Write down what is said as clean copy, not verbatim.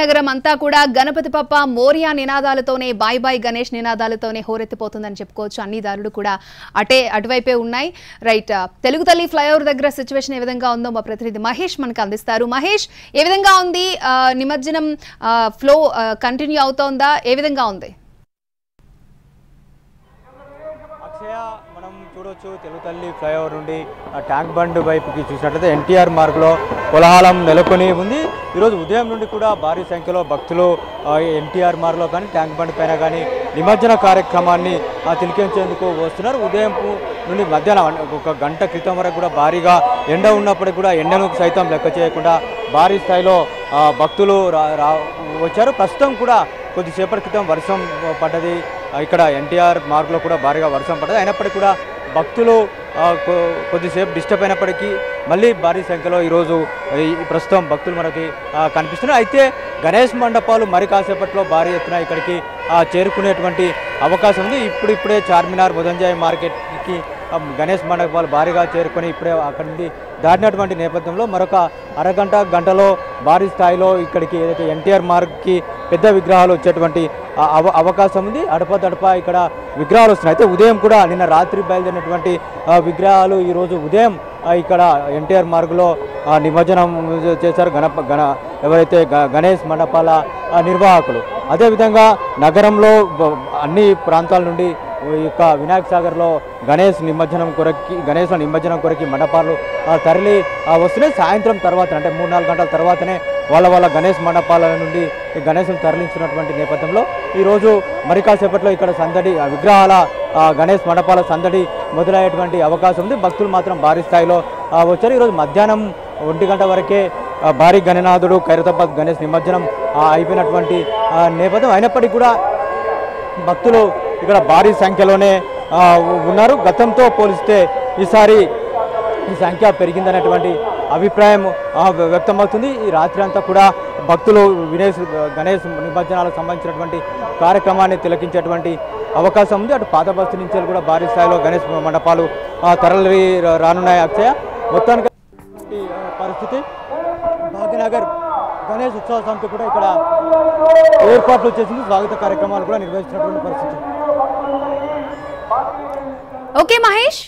నగరం అంతా కూడా గణపతి పప్ప మోరియా నినాదాలతోనే బై బై గణేష్ నినాదాలతోనే హోరెత్తిపోతుందని చెప్పుకోవచ్చు. అన్ని దారులు కూడా అటువైపే ఉన్నాయి. రైట్, తెలుగు తల్లి ఫ్లైఓవర్ దగ్గర సిచువేషన్ ఏ విధంగా ఉందో మా ప్రతినిధి మహేష్ మనకు అందిస్తారు. మహేష్, ఏ విధంగా ఉంది నిమజ్జనం ఫ్లో కంటిన్యూ అవుతోందా, ఏ విధంగా ఉంది? మనం చూడొచ్చు తెలుగు తల్లి ఫ్లైఓవర్ నుండి ట్యాంక్ బండ్ వైపుకి చూసినట్లయితే ఎన్టీఆర్ మార్గంలో కోలాహలం నెలకొని ఉంది. ఈరోజు ఉదయం నుండి కూడా భారీ సంఖ్యలో భక్తులు ఎన్టీఆర్ మార్గంలో కానీ ట్యాంక్ బండ్ పైన కానీ నిమజ్జన కార్యక్రమాన్ని తిలకించేందుకు వస్తున్నారు. ఉదయం నుండి మధ్యాహ్నం ఒక గంట క్రితం వరకు కూడా భారీగా ఎండ ఉన్నప్పటికీ కూడా ఎండను సైతం లెక్క చేయకుండా భారీ స్థాయిలో భక్తులు వచ్చారు. ప్రస్తుతం కూడా కొద్దిసేపటి క్రితం వర్షం పడ్డది. ఇక్కడ ఎన్టీఆర్ మార్గంలో కూడా భారీగా వర్షం పడ్డది. అయినప్పటికీ కూడా భక్తులు కొద్దిసేపు డిస్టర్బ్ అయినప్పటికీ మళ్ళీ భారీ సంఖ్యలో ఈరోజు ప్రస్తుతం భక్తులు మనకి కనిపిస్తున్నారు. అయితే గణేష్ మండపాలు మరి కాసేపట్లో భారీ ఎత్తున ఇక్కడికి చేరుకునేటువంటి అవకాశం ఉంది. ఇప్పుడిప్పుడే చార్మినార్ బుధంజాయి మార్కెట్కి గణేష్ మండపాలు భారీగా చేరుకొని ఇప్పుడే అక్కడి నుండి దాటినటువంటి నేపథ్యంలో మరొక అరగంట గంటలో భారీ స్థాయిలో ఇక్కడికి ఏదైతే ఎన్టీఆర్ మార్గ్కి పెద్ద విగ్రహాలు వచ్చేటువంటి అవకాశం ఉంది. అడపదడప ఇక్కడ విగ్రహాలు వస్తున్నాయి. అయితే ఉదయం కూడా నిన్న రాత్రి బయలుదేరినటువంటి విగ్రహాలు ఈరోజు ఉదయం ఇక్కడ ఎన్టీఆర్ మార్గ్లో నిమజ్జనం చేశారు ఎవరైతే గణేష్ మండపాల నిర్వాహకులు. అదేవిధంగా నగరంలో అన్ని ప్రాంతాల నుండి ఈ యొక్క వినాయక సాగర్లో గణేష్ నిమజ్జనం కొరకి మండపాలు తరలి వస్తున్నాయి. సాయంత్రం తర్వాత అంటే 3-4 గంటల తర్వాతనే వాళ్ళ గణేష్ మండపాల నుండి గణేష్ను తరలించినటువంటి నేపథ్యంలో ఈరోజు మరి కాసేపట్లో ఇక్కడ సందడి విగ్రహాల గణేష్ మండపాల సందడి మొదలయ్యేటువంటి అవకాశం ఉంది. భక్తులు మాత్రం భారీ స్థాయిలో వచ్చారు. ఈరోజు మధ్యాహ్నం 1 గంట వరకే భారీ గణనాథుడు ఖైరతాబాద్ గణేష్ నిమజ్జనం అయిపోయినటువంటి నేపథ్యం. అయినప్పటికీ కూడా భక్తులు ఇక్కడ భారీ సంఖ్యలోనే ఉన్నారు. గతంతో పోలిస్తే ఈసారి ఈ సంఖ్య పెరిగిందనేటువంటి అభిప్రాయం వ్యక్తమవుతుంది. ఈ రాత్రి అంతా కూడా భక్తులు గణేష్ నిమజ్జనాలకు సంబంధించినటువంటి కార్యక్రమాన్ని తిలకించేటువంటి అవకాశం ఉంది. అటు పాత బస్తీ నుంచి కూడా భారీ స్థాయిలో గణేష్ మండపాలు తరలి రానున్నాయి. అక్షయ, మొత్తానికి పరిస్థితి భాగ్యనగర్ గణేష్ ఉత్సవ సంస్థ కూడా ఇక్కడ ఏర్పాట్లు చేసింది. స్వాగత కార్యక్రమాలు కూడా నిర్వహించినటువంటి పరిస్థితి. ఓకే మహేష్.